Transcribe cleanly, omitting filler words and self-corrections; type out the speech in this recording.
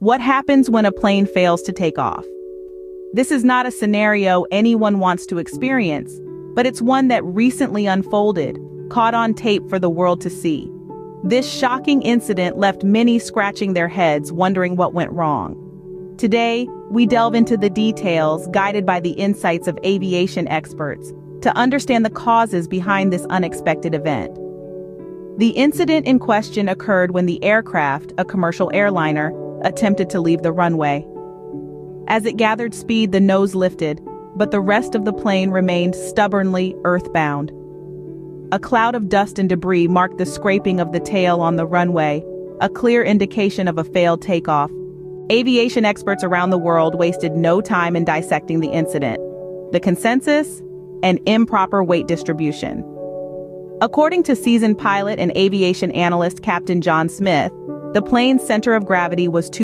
What happens when a plane fails to take off? This is not a scenario anyone wants to experience, but it's one that recently unfolded, caught on tape for the world to see. This shocking incident left many scratching their heads, wondering what went wrong. Today, we delve into the details, guided by the insights of aviation experts, to understand the causes behind this unexpected event. The incident in question occurred when the aircraft, a commercial airliner, attempted to leave the runway. As it gathered speed, the nose lifted, but the rest of the plane remained stubbornly earthbound. A cloud of dust and debris marked the scraping of the tail on the runway, a clear indication of a failed takeoff. Aviation experts around the world wasted no time in dissecting the incident. The consensus? An improper weight distribution. According to seasoned pilot and aviation analyst Captain John Smith, the plane's center of gravity was too